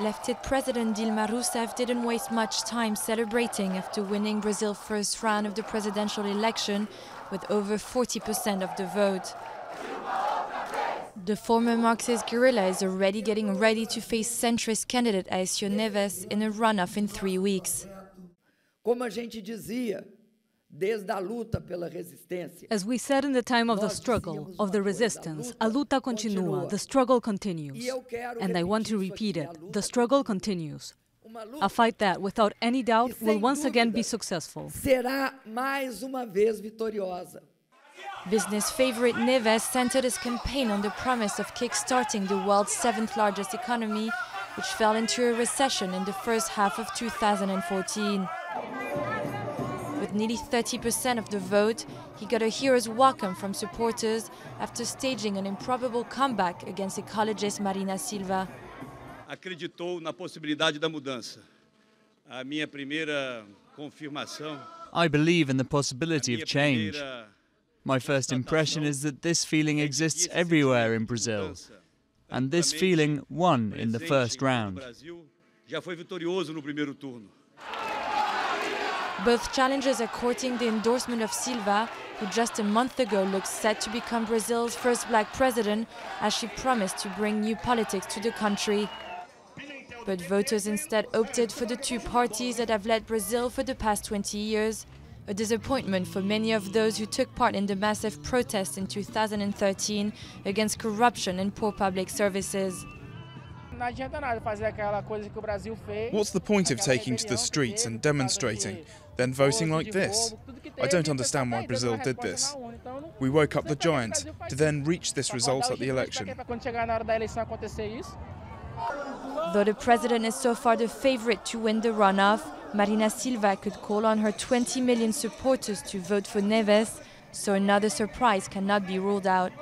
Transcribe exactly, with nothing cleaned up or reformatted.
Left-handed President Dilma Rousseff didn't waste much time celebrating after winning Brazil's first round of the presidential election with over forty percent of the vote. The former Marxist guerrilla is already getting ready to face centrist candidate Aécio Neves in a runoff in three weeks. As we said in the time of the struggle, of the resistance, a luta continua, the struggle continues. And I want to repeat it, the struggle continues. A fight that, without any doubt, will once again be successful. Business favorite Neves centered his campaign on the promise of kick-starting the world's seventh-largest economy, which fell into a recession in the first half of two thousand fourteen. With nearly thirty percent of the vote, he got a hero's welcome from supporters after staging an improbable comeback against ecologist Marina Silva. Acreditou na possibilidade da mudança. A minha primeira confirmação. I believe in the possibility of change. My first impression is that this feeling exists everywhere in Brazil. And this feeling won in the first round. Both challengers are courting the endorsement of Silva, who just a month ago looked set to become Brazil's first black president, as she promised to bring new politics to the country. But voters instead opted for the two parties that have led Brazil for the past twenty years, a disappointment for many of those who took part in the massive protests in two thousand thirteen against corruption and poor public services. What's the point of taking to the streets and demonstrating, then voting like this? I don't understand why Brazil did this. We woke up the giant to then reach this result at the election. Though the president is so far the favorite to win the runoff, Marina Silva could call on her twenty million supporters to vote for Neves, so another surprise cannot be ruled out.